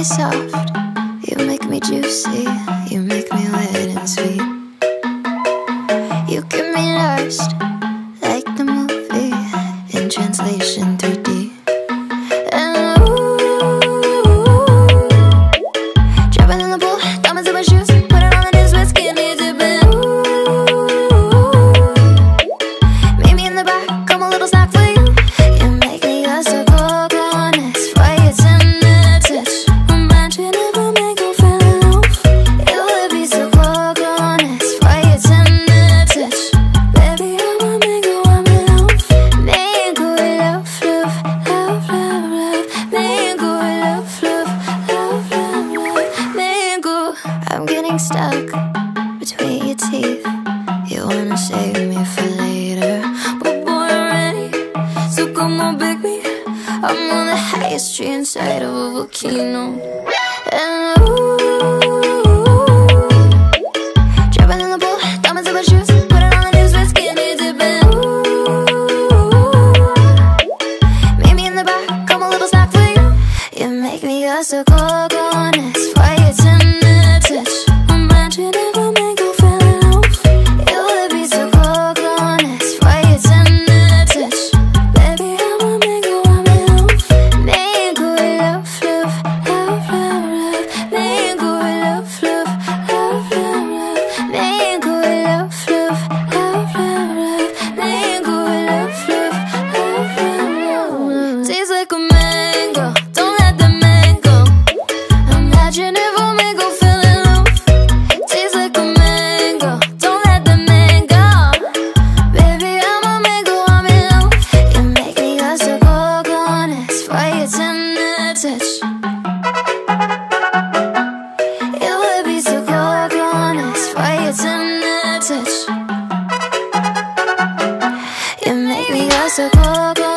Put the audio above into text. me soft, you make me juicy, you make me wet and sweet. You get me lost, like the movie, in translation 3D. And ooh, jumping in the pool, diamonds in my shoes, put it on the news, my skin needs it, but ooh, meet me in the back, I'm a little snack for you. You make me a circle, blindness, fire, and that's it. Imagine if I make you fall, it would be so cold, blindness, fire, and that's it. Baby, I wanna make you want me love, make you love, love, love, love, love, make you love, love, love, love, love, make you. I'm getting stuck between your teeth. You wanna save me for later, but boy, I'm ready, so come on, pick me. I'm on the highest tree inside of a volcano. And ooh, jumping in the pool, diamonds in my shoes, put it on the news, my skin needs it, but ooh, meet me in the back, I'm a little snack for you. You make me a so cold, coldness, fire, and that's it. Imagine if I make you fall in love, it would be so cold, coldness, fire, and that's it. Baby, I wanna make you want me love, make you love, love, love, love, love, make you love, love, love, love, love, make you love, love, love, love, love, make you love, love, love, love, love. Tastes like a mango, don't let the man go. Imagine if I make you fall in love, tastes like a mango, don't let the man go. Baby, I'ma make you want me love, you make me a so cold, coldness, fire, and that's it. It would be so cold, coldness, fire, and that's it. You make me a so cold, coldness.